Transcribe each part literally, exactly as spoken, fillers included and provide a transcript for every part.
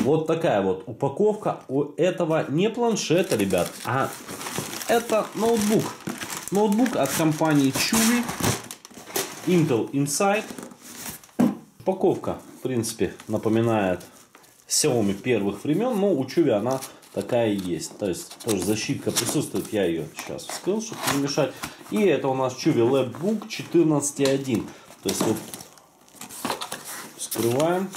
Вот такая вот упаковка у этого не планшета, ребят, а это ноутбук. Ноутбук от компании CHUWI, Intel Inside. Упаковка, в принципе, напоминает Xiaomi первых времен, но у CHUWI она такая есть. То есть тоже защитка присутствует, я ее сейчас вскрыл, чтобы не мешать. И это у нас CHUWI LapBook четырнадцать точка один. То есть вот вскрываем.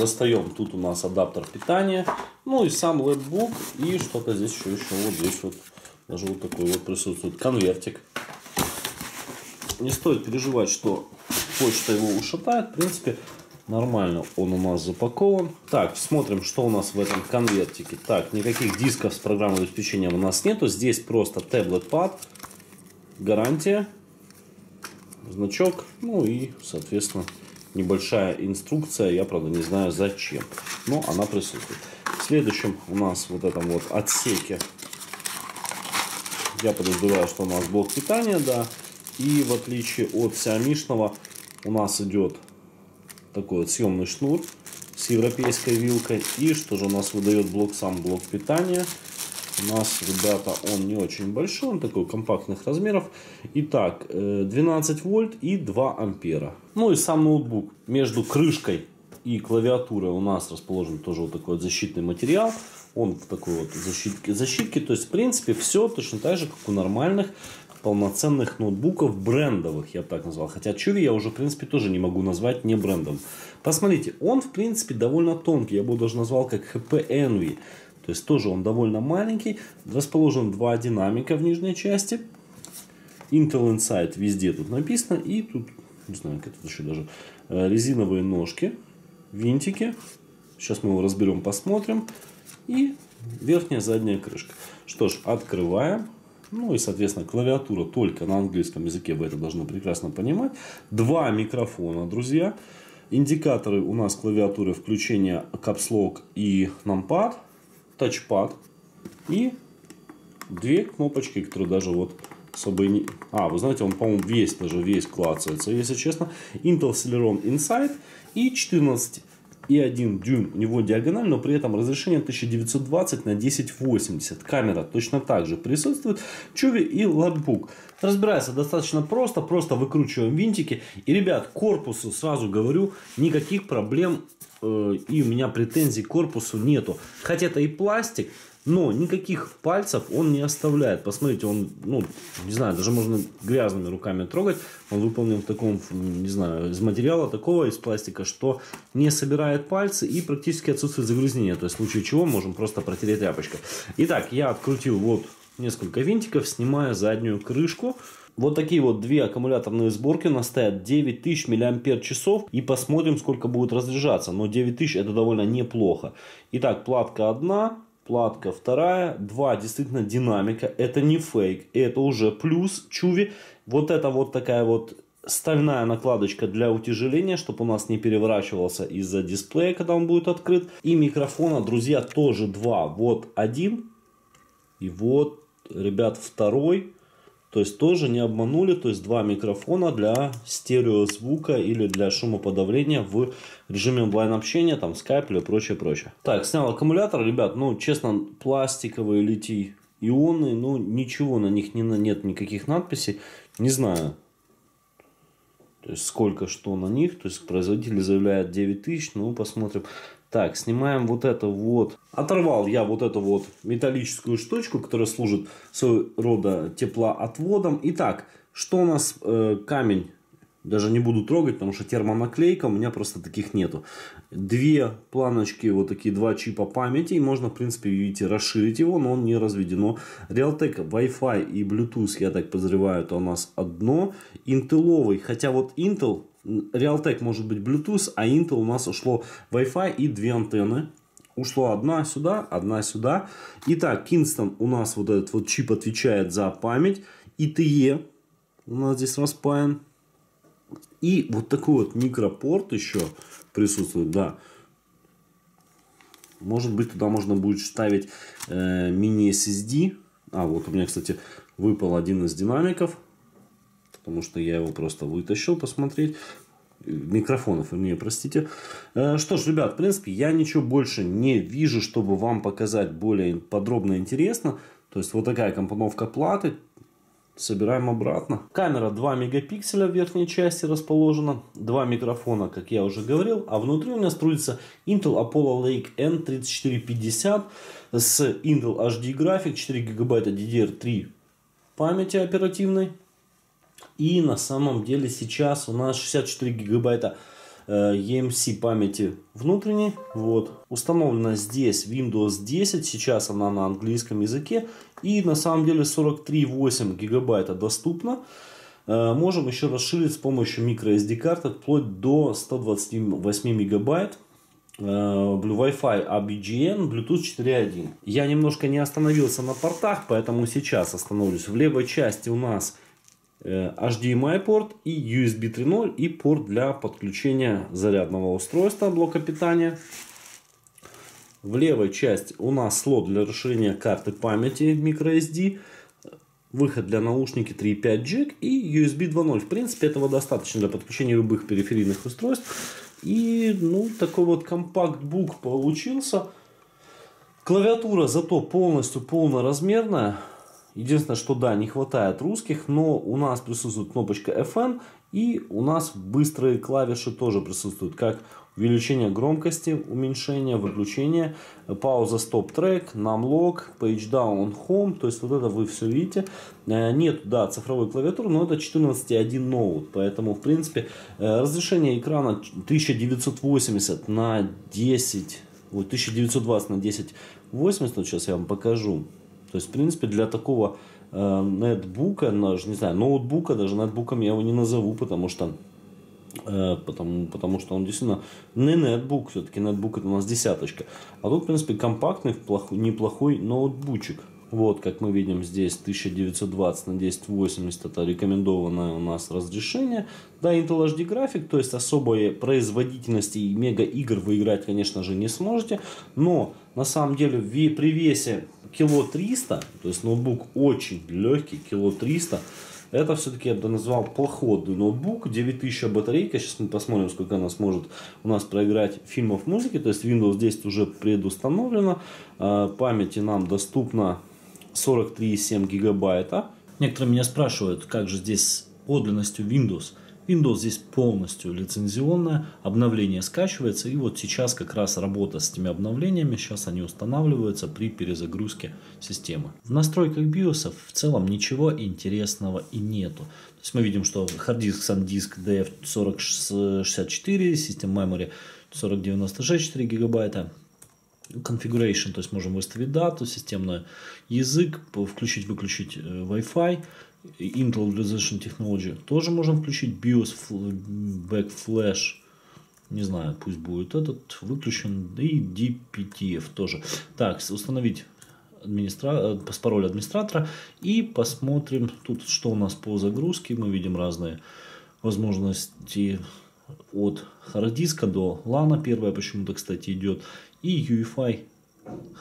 Достаем, тут у нас адаптер питания, ну и сам лэпбук, и что-то здесь еще, еще вот здесь вот, даже вот такой вот присутствует конвертик. Не стоит переживать, что почта его ушатает, в принципе, нормально он у нас запакован. Так, смотрим, что у нас в этом конвертике. Так, никаких дисков с программным обеспечением у нас нету, здесь просто таблет-пад, гарантия, значок, ну и, соответственно, небольшая инструкция, я, правда, не знаю зачем, но она присутствует. В следующем у нас вот этом вот отсеке, я подозреваю, что у нас блок питания, да, и в отличие от Xiaomi-шного у нас идет такой вот съемный шнур с европейской вилкой. И что же у нас выдает блок, сам блок питания? У нас, ребята, он не очень большой, он такой компактных размеров. Итак, двенадцать вольт и два ампера. Ну и сам ноутбук. Между крышкой и клавиатурой у нас расположен тоже вот такой вот защитный материал. Он в такой вот защитке, защитке. То есть, в принципе, все точно так же, как у нормальных полноценных ноутбуков брендовых, я бы так назвал. Хотя CHUWI я уже, в принципе, тоже не могу назвать не брендом. Посмотрите, он, в принципе, довольно тонкий. Я бы его даже назвал как эйч пи Envy. То есть тоже он довольно маленький. Расположен два динамика в нижней части. Intel Inside везде тут написано. И тут, не знаю, как это еще даже, резиновые ножки, винтики. Сейчас мы его разберем, посмотрим. И верхняя задняя крышка. Что ж, открываем. Ну и, соответственно, клавиатура только на английском языке. Вы это должны прекрасно понимать. Два микрофона, друзья. Индикаторы у нас клавиатуры включения, капслок и нампад. Тачпад и две кнопочки, которые даже вот особо и не... А, вы знаете, он, по-моему, весь, даже весь клацается, если честно. Intel Celeron Inside и четырнадцать и один дюйм у него диагональ, но при этом разрешение тысяча девятьсот двадцать на тысяча восемьдесят. Камера точно так же присутствует. CHUWI и лапбук. Разбирается достаточно просто. Просто выкручиваем винтики. И, ребят, корпусу, сразу говорю, никаких проблем э, и у меня претензий к корпусу нету. Хотя это и пластик, но никаких пальцев он не оставляет. Посмотрите, он, ну, не знаю, даже можно грязными руками трогать. Он выполнен в таком, не знаю, из материала такого, из пластика, что не собирает пальцы и практически отсутствует загрязнение. То есть, в случае чего можем просто протереть тряпочкой. Итак, я открутил вот несколько винтиков, снимая заднюю крышку. Вот такие вот две аккумуляторные сборки у нас стоят, девять тысяч миллиампер-часов, и посмотрим, сколько будет разряжаться. Но девять тысяч это довольно неплохо. Итак, платка одна. Платка вторая, два действительно динамика, это не фейк, это уже плюс CHUWI. Вот это вот такая вот стальная накладочка для утяжеления, чтобы у нас не переворачивался из-за дисплея, когда он будет открыт. И микрофона, друзья, тоже два. Вот один и вот, ребят, второй. То есть тоже не обманули, то есть два микрофона для стереозвука или для шумоподавления в режиме онлайн-общения, там Skype или прочее-прочее. Так, снял аккумулятор, ребят, ну честно, пластиковые литий-ионы, ну ничего на них не, нет никаких надписей, не знаю. То есть сколько что на них, то есть производитель заявляет девять тысяч, ну посмотрим. Так, снимаем вот это вот. Оторвал я вот эту вот металлическую штучку, которая служит своего рода теплоотводом. Итак, что у нас э, камень? Даже не буду трогать, потому что термонаклейка, у меня просто таких нету. Две планочки, вот такие два чипа памяти. И можно, в принципе, видите, расширить его, но он не разведено. Realtek, Wi-Fi и Bluetooth, я так подозреваю, это у нас одно. Интеловый, хотя вот Intel... Realtek может быть Bluetooth, а Intel у нас ушло Wi-Fi и две антенны. Ушло одна сюда, одна сюда. Итак, Kingston у нас вот этот вот чип отвечает за память. ай ти и у нас здесь распаян. И вот такой вот микропорт еще присутствует, да. Может быть, туда можно будет ставить э, мини эс эс ди. А, вот у меня, кстати, выпал один из динамиков. Потому что я его просто вытащил посмотреть. микрофонов, вы меня простите. Что ж, ребят, в принципе, я ничего больше не вижу, чтобы вам показать более подробно и интересно. То есть вот такая компоновка платы. Собираем обратно. Камера два мегапикселя в верхней части расположена. Два микрофона, как я уже говорил. А внутри у меня трудится Intel Apollo Lake эн три тысячи четыреста пятьдесят с Intel эйч ди Graphic, четыре гигабайта ди ди эр три памяти оперативной. И на самом деле сейчас у нас шестьдесят четыре гигабайта и эм си памяти внутренней. Вот. Установлена здесь Windows десять. Сейчас она на английском языке. И на самом деле сорок три и восемь гигабайта доступно. Можем еще расширить с помощью microSD карты вплоть до ста двадцати восьми мегабайт. Blue Wi-Fi эй би джи эн, Bluetooth четыре точка один. Я немножко не остановился на портах, поэтому сейчас остановлюсь. В левой части у нас эйч ди эм ай порт и ю эс би три точка ноль и порт для подключения зарядного устройства блока питания. В левой части у нас слот для расширения карты памяти microSD, выход для наушники три и пять джек и ю эс би два точка ноль. В принципе, этого достаточно для подключения любых периферийных устройств. И ну, такой вот компакт-бук получился. Клавиатура зато полностью полноразмерная. Единственное, что да, не хватает русских, но у нас присутствует кнопочка эф эн и у нас быстрые клавиши тоже присутствуют, как увеличение громкости, уменьшение, выключение, пауза, стоп-трек, намлок, page down, home, то есть вот это вы все видите. Нет, да, цифровой клавиатуры, но это четырнадцать точка один ноут, поэтому в принципе разрешение экрана тысяча девятьсот восемьдесят на десять, вот тысяча девятьсот двадцать на тысяча восемьдесят, вот сейчас я вам покажу. То есть, в принципе, для такого э, нетбука, даже, не знаю, ноутбука, даже нетбуком я его не назову, потому что, э, потому, потому что он действительно не нетбук, все-таки нетбук это у нас десяточка. А тут, в принципе, компактный, плохой, неплохой ноутбучик. Вот, как мы видим, здесь тысяча девятьсот двадцать на тысяча восемьдесят, это рекомендованное у нас разрешение. Да, Intel эйч ди Graphic, то есть особой производительности и мега игр вы играть, конечно же, не сможете. Но, на самом деле, при весе кило триста, то есть ноутбук очень легкий, кило триста, это все-таки я бы назвал плоходный ноутбук, девять тысяч батарейка, сейчас мы посмотрим, сколько она сможет у нас проиграть фильмов, музыки, то есть Windows десять уже предустановлено, памяти нам доступно сорок три и семь гигабайта. Некоторые меня спрашивают, как же здесь подлинностью Windows. Windows здесь полностью лицензионное, обновление скачивается, и вот сейчас как раз работа с этими обновлениями, сейчас они устанавливаются при перезагрузке системы. В настройках биосов в целом ничего интересного и нету. То есть мы видим, что хард-диск, SanDisk ди эф четыре тысячи шестьдесят четыре, System Memory сорок девяносто шесть, четыре гигабайта. Configuration, то есть можем выставить дату, системный язык, включить-выключить Wi-Fi. Intel Realization Technology тоже можем включить. BIOS, Backflash, не знаю, пусть будет этот выключен. И ди пи ти эф тоже. Так, установить администра... пароль администратора. И посмотрим тут, что у нас по загрузке. Мы видим разные возможности от хард-диска до лана. Первая почему-то, кстати, идет. И ю эф ай,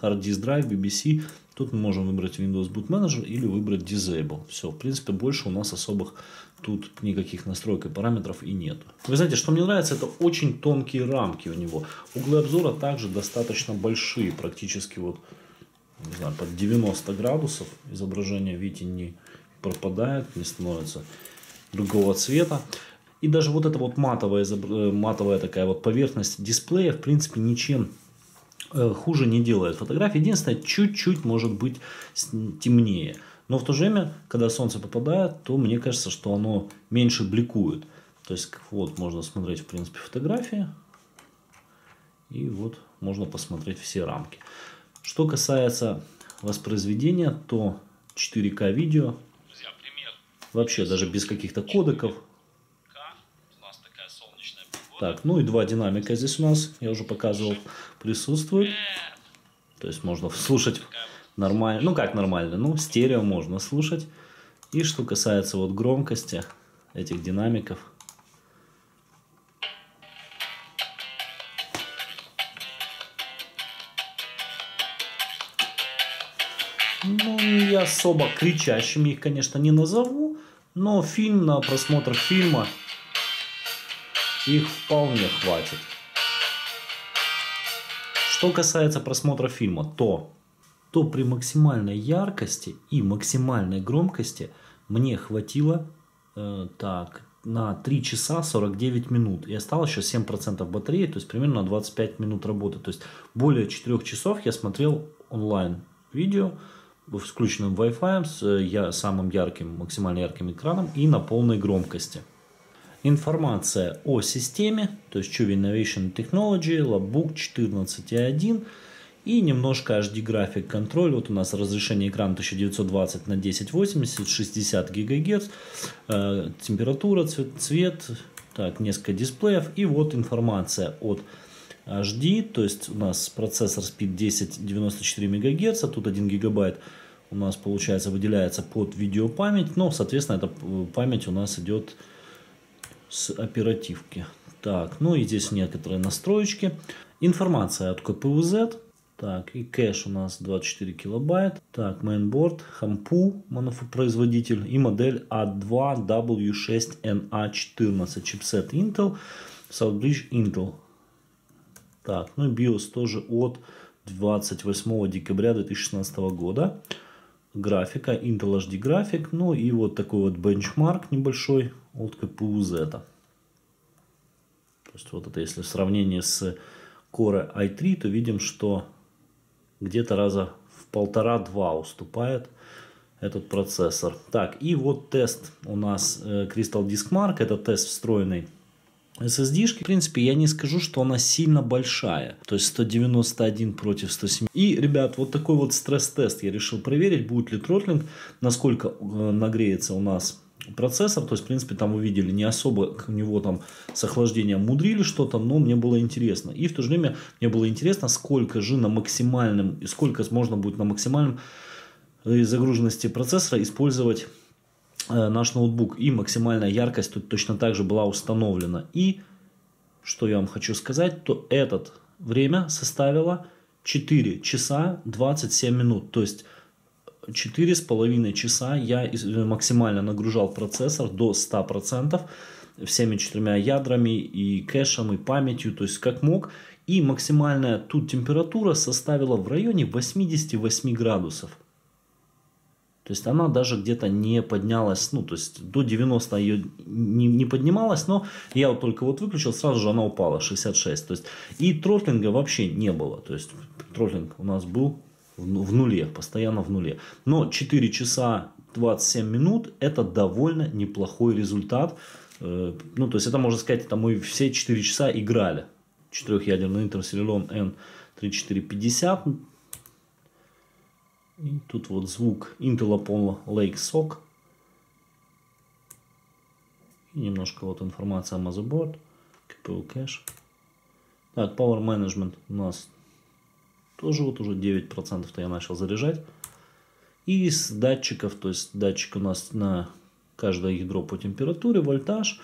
хард-диск драйв, би би си. Тут мы можем выбрать Windows Boot Manager или выбрать Disable. Все, в принципе, больше у нас особых тут никаких настроек и параметров и нет. Вы знаете, что мне нравится, это очень тонкие рамки у него. Углы обзора также достаточно большие, практически вот, не знаю, под девяносто градусов. Изображение, видите, не пропадает, не становится другого цвета. И даже вот эта вот матовая, матовая такая вот поверхность дисплея, в принципе, ничем хуже не делает фотографии. Единственное, чуть-чуть может быть темнее. Но в то же время, когда солнце попадает, то мне кажется, что оно меньше бликует. То есть, вот можно смотреть, в принципе, фотографии. И вот можно посмотреть все рамки. Что касается воспроизведения, то четыре ка видео. Вообще, даже без каких-то кодеков. Так, ну и два динамика здесь у нас, я уже показывал, присутствует. То есть можно слушать нормально, ну как нормально, ну стерео можно слушать. И что касается вот громкости этих динамиков. Ну не особо кричащими их, конечно, не назову, но фильм на просмотр фильма... их вполне хватит. Что касается просмотра фильма, то, то при максимальной яркости и максимальной громкости мне хватило э, так, на три часа сорок девять минут. И осталось еще семь процентов батареи, то есть примерно на двадцать пять минут работы. То есть более четырёх часов я смотрел онлайн видео с включенным Wi-Fi, с э, я, самым ярким, максимально ярким экраном и на полной громкости. Информация о системе, то есть CHUWI Innovation Technology, LapBook четырнадцать точка один и немножко эйч ди Graphic Control. Вот у нас разрешение экрана тысяча девятьсот двадцать на тысяча восемьдесят, шестьдесят гигагерц, э, температура, цвет, цвет, так, несколько дисплеев. И вот информация от эйч ди, то есть у нас процессор Speed десять девяносто четыре мегагерца, тут один гигабайт. У нас получается выделяется под видеопамять, но соответственно эта память у нас идет с оперативки. Так, ну и здесь некоторые настроечки. Информация от КПУЗ. Так, и кэш у нас двадцать четыре килобайта. Так, мейнборд, Хампу, производитель. И модель А два дабл ю шесть эн а четырнадцать. Чипсет Intel, Southbridge Intel. Так, ну и BIOS тоже от двадцать восьмого декабря две тысячи шестнадцатого года. Графика, Intel эйч ди Graphic. Ну и вот такой вот бенчмарк небольшой от КПУ-Z. То есть вот это если в сравнении с Core ай три, то видим, что где-то раза в полтора-два уступает этот процессор. Так, и вот тест у нас CrystalDiskMark. Это тест встроенный эс эс ди-шки. В принципе, я не скажу, что она сильно большая. То есть сто девяносто один против ста семи. И, ребят, вот такой вот стресс-тест я решил проверить, будет ли тротлинг, насколько нагреется у нас процессор. То есть, в принципе, там вы видели, не особо у него там с охлаждением мудрили что-то, но мне было интересно. И в то же время мне было интересно, сколько же на максимальном, и сколько можно будет на максимальном загруженности процессора использовать наш ноутбук, и максимальная яркость тут точно так же была установлена. И что я вам хочу сказать, то этот время составило четыре часа двадцать семь минут. То есть четыре с половиной часа я максимально нагружал процессор до ста процентов всеми четырьмя ядрами и кэшем и памятью, то есть как мог. И максимальная тут температура составила в районе восьмидесяти восьми градусов. То есть она даже где-то не поднялась, ну то есть до девяноста ее не, не поднималась, но я вот только вот выключил, сразу же она упала, шестьдесят шесть. То есть и тротлинга вообще не было, то есть тротлинг у нас был в нуле, постоянно в нуле. Но четыре часа двадцать семь минут это довольно неплохой результат. Ну то есть это можно сказать, это мы все четыре часа играли. Четырехъядерный Intel Celeron эн тридцать четыре пятьдесят. И тут вот звук Intel Apollo Lake сок. И немножко вот информация о motherboard, кей пи ю cache. Так, Power Management у нас тоже вот уже девять процентов-то я начал заряжать. И с датчиков, то есть датчик у нас на каждое ядро по температуре, вольтаж.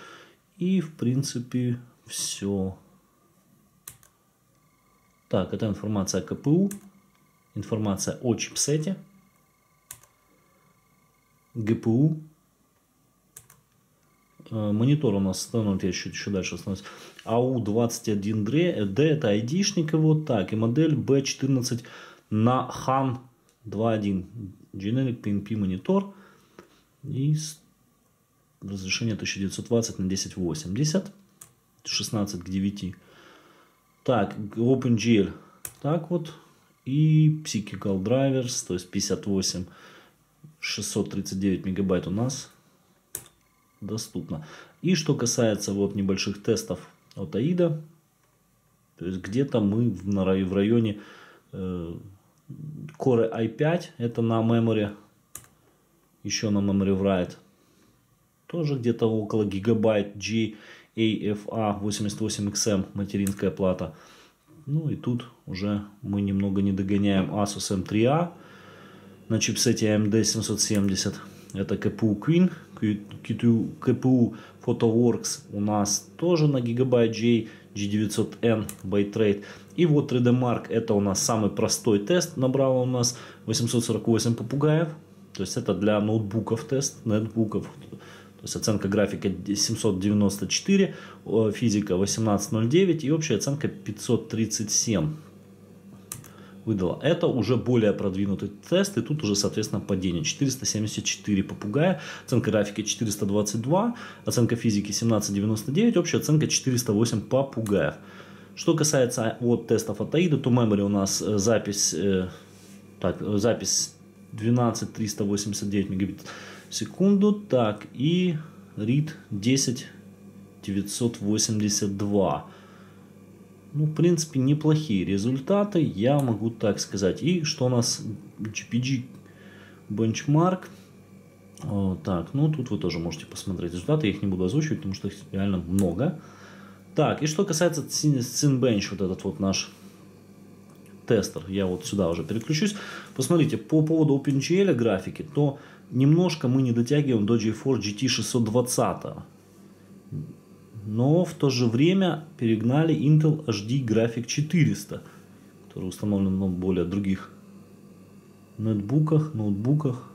И в принципе все. Так, это информация о КПУ. Информация о чипсете, ГПУ, э, монитор у нас становится, я еще, еще дальше становится, эй ю двадцать один ди, это ай ди-шник его, так, и модель би четырнадцать на хан два точка один, Generic пи эн пи монитор, и разрешение тысяча девятьсот двадцать на тысяча восемьдесят, шестнадцать к девяти, так, OpenGL, так вот, и Psychical Drivers, то есть пятьдесят восемь шестьсот тридцать девять мегабайт у нас доступно. И что касается вот небольших тестов от аида, то есть где-то мы в районе э, Core ай пять, это на memory, еще на memory write, тоже где-то около гигабайт, джи эй эф эй восемьдесят восемь икс эм материнская плата. Ну и тут уже мы немного не догоняем Asus эм три а на чипсете эй эм ди семьсот семьдесят. Это кей пи ю Queen, кей пи ю PhotoWorks у нас тоже на Gigabyte джи эй, джи девятьсот эн Bitrate. И вот три дэ марк, это у нас самый простой тест, набрал у нас восемьсот сорок восемь попугаев. То есть это для ноутбуков тест, нетбуков. То есть оценка графика семьсот девяносто четыре, физика восемнадцать ноль девять и общая оценка пятьсот тридцать семь выдала. Это уже более продвинутый тест, и тут уже, соответственно, падение. четыреста семьдесят четыре попугая, оценка графики четыреста двадцать два, оценка физики семнадцать девяносто девять, общая оценка четыреста восемь попугаев. Что касается вот тестов от аида, то memory у нас запись, э, так, запись двенадцать триста восемьдесят девять мегабит в секунду, так, и read десять тысяч девятьсот восемьдесят два. Ну, в принципе, неплохие результаты, я могу так сказать. И что у нас джи пи джи benchmark. Так, ну тут вы тоже можете посмотреть результаты, я их не буду озвучивать, потому что их реально много. Так, и что касается Cinebench, вот этот вот наш тестер, я вот сюда уже переключусь. Посмотрите, по поводу OpenGL графики, то немножко мы не дотягиваем до GeForce джи ти шестьсот двадцать. Но в то же время перегнали Intel эйч ди Graphic четыреста, который установлен на более других нетбуках, ноутбуках.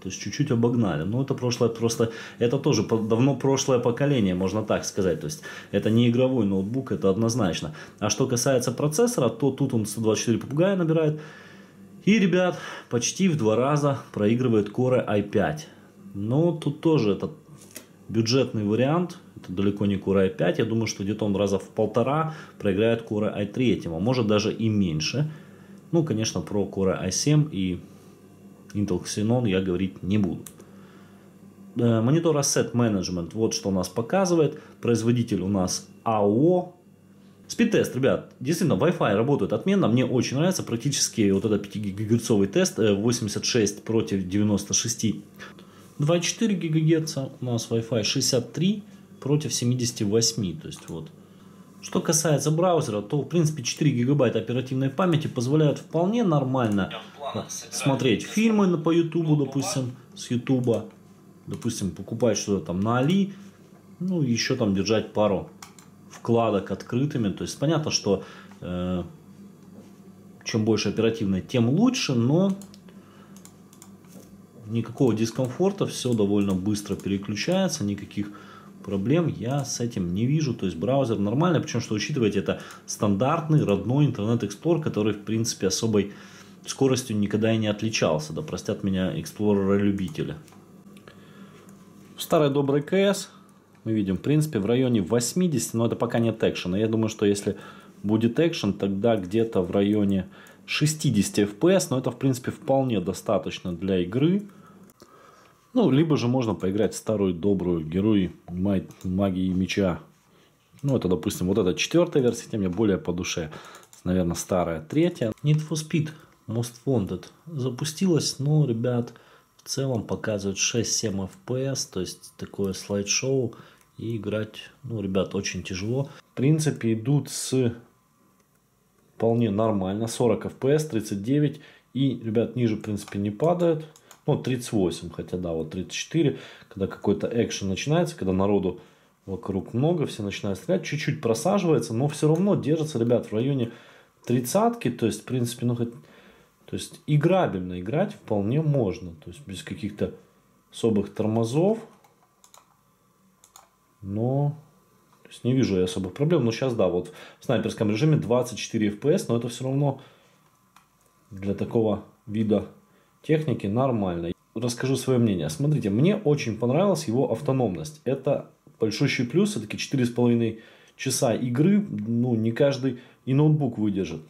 То есть чуть-чуть обогнали. Но это прошлое просто, это тоже давно прошлое поколение, можно так сказать. То есть это не игровой ноутбук, это однозначно. А что касается процессора, то тут он сто двадцать четыре попугая набирает. И, ребят, почти в два раза проигрывает Core ай пять. Но тут тоже это бюджетный вариант. Это далеко не Core ай пять. Я думаю, что где-то он раза в полтора проиграет Core ай три. А может даже и меньше. Ну, конечно, про Core ай семь и Intel Xenon я говорить не буду. Монитор Asset Management. Вот что у нас показывает. Производитель у нас АО. Спид-тест, ребят. Действительно, Wi-Fi работает отменно. Мне очень нравится. Практически вот этот пятигигагерцовый тест. восемьдесят шесть против девяноста шести. два и четыре гигагерца. У нас Wi-Fi шестьдесят три против семидесяти восьми. То есть вот. Что касается браузера, то в принципе четыре гигабайта оперативной памяти позволяют вполне нормально смотреть фильмы по ютубу, допустим, с ютуба, допустим, покупать что-то там на Али, ну и еще там держать пару вкладок открытыми. То есть понятно, что э, чем больше оперативной, тем лучше, но никакого дискомфорта, все довольно быстро переключается, никаких проблем я с этим не вижу. То есть браузер нормально, причем что учитывайте, это стандартный родной интернет-эксплор, который в принципе особой скоростью никогда и не отличался. Да простят меня эксплореры-любители. В старой доброй КС мы видим в принципе в районе восьмидесяти, но это пока нет экшена. Я думаю, что если будет экшен, тогда где-то в районе шестидесяти эф пи эс, но это в принципе вполне достаточно для игры. Ну, либо же можно поиграть в старую добрую Герои Магии и Меча. Ну, это, допустим, вот эта четвертая версия, тем мне более по душе. Наверное, старая третья. Need for Speed Most Wanted запустилась, но, ребят, в целом показывает шесть-семь эф пи эс, то есть такое слайд-шоу. И играть, ну, ребят, очень тяжело. В принципе, идут с вполне нормально. сорок эф пи эс, тридцать девять. И, ребят, ниже, в принципе, не падает. Ну, тридцать восемь, хотя да, вот тридцать четыре, когда какой-то экшен начинается, когда народу вокруг много, все начинают стрелять, чуть-чуть просаживается, но все равно держится, ребят, в районе тридцатки, то есть, в принципе, ну, хоть, то есть, играбельно играть вполне можно, то есть, без каких-то особых тормозов, но, то есть, не вижу я особых проблем, но сейчас, да, вот в снайперском режиме двадцать четыре эф пи эс, но это все равно для такого вида техники нормально. Расскажу свое мнение. Смотрите, мне очень понравилась его автономность. Это большущий плюс. Все-таки четыре с половиной часа игры, ну, не каждый и ноутбук выдержит.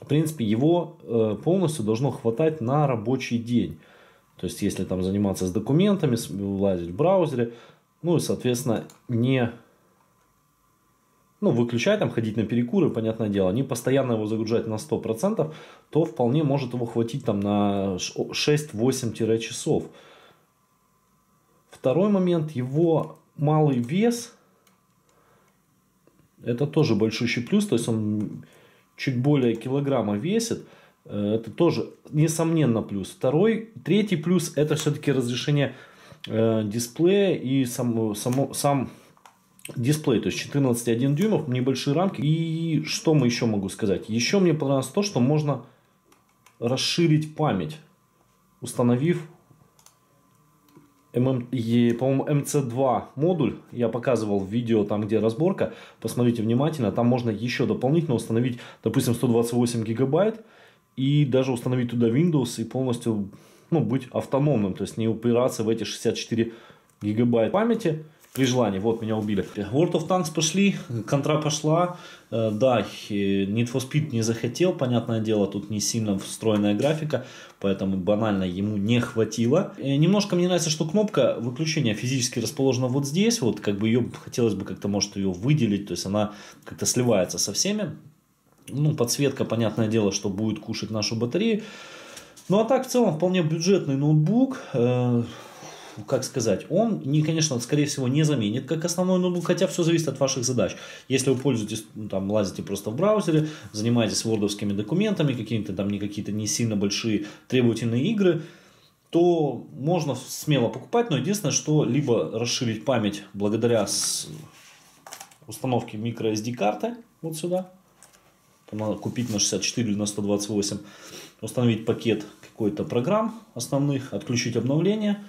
В принципе, его э, полностью должно хватать на рабочий день. То есть, если там заниматься с документами, лазить в браузере, ну и, соответственно, не... Ну, выключать, там, ходить на перекуры, понятное дело, не постоянно его загружать на сто процентов, то вполне может его хватить там на шесть-восемь часов. Второй момент, его малый вес, это тоже большущий плюс, то есть он чуть более килограмма весит, это тоже, несомненно, плюс. Второй, третий плюс, это все-таки разрешение э, дисплея и сам... само, сам дисплей, то есть четырнадцать целых одна десятая дюймов, небольшие рамки. И что мы еще могу сказать? Еще мне понравилось то, что можно расширить память, установив по-моему, эм си два модуль, я показывал в видео, там где разборка, посмотрите внимательно, там можно еще дополнительно установить, допустим, сто двадцать восемь гигабайт, и даже установить туда Windows и полностью, ну, быть автономным, то есть не упираться в эти шестьдесят четыре гигабайта памяти. При желании. Вот, меня убили. World of Tanks пошли, контра пошла. Да, Need for Speed не захотел, понятное дело, тут не сильно встроенная графика, поэтому банально ему не хватило. Немножко мне нравится, что кнопка выключения физически расположена вот здесь, вот как бы ее хотелось бы как-то, может, ее выделить, то есть она как-то сливается со всеми. Ну, подсветка, понятное дело, что будет кушать нашу батарею. Ну, а так, в целом, вполне бюджетный ноутбук. Как сказать, он, не, конечно, скорее всего, не заменит как основной ноутбук, хотя все зависит от ваших задач. Если вы пользуетесь, ну, там, лазите просто в браузере, занимаетесь вордовскими документами, какие-то там не какие-то не сильно большие требовательные игры, то можно смело покупать, но единственное, что либо расширить память благодаря установке microSD карты вот сюда, надо купить на шестьдесят четыре или на сто двадцать восемь, установить пакет какой-то программ основных, отключить обновления,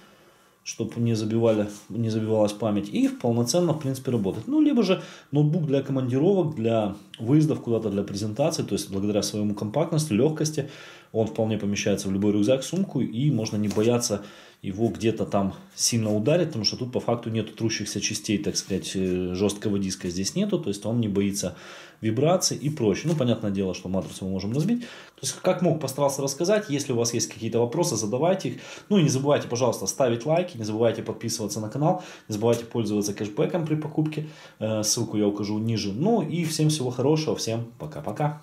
чтобы не, забивали, не забивалась память, и полноценно, в принципе, работать. Ну, либо же ноутбук для командировок, для выездов куда-то, для презентации, то есть благодаря своему компактности, легкости, он вполне помещается в любой рюкзак, сумку, и можно не бояться его где-то там сильно ударить, потому что тут по факту нет трущихся частей, так сказать, жесткого диска здесь нету, то есть он не боится вибраций и прочее. Ну, понятное дело, что матрицу мы можем разбить. То есть, как мог, постарался рассказать. Если у вас есть какие-то вопросы, задавайте их. Ну и не забывайте, пожалуйста, ставить лайки, не забывайте подписываться на канал, не забывайте пользоваться кэшбэком при покупке. Ссылку я укажу ниже. Ну и всем всего хорошего, всем пока-пока.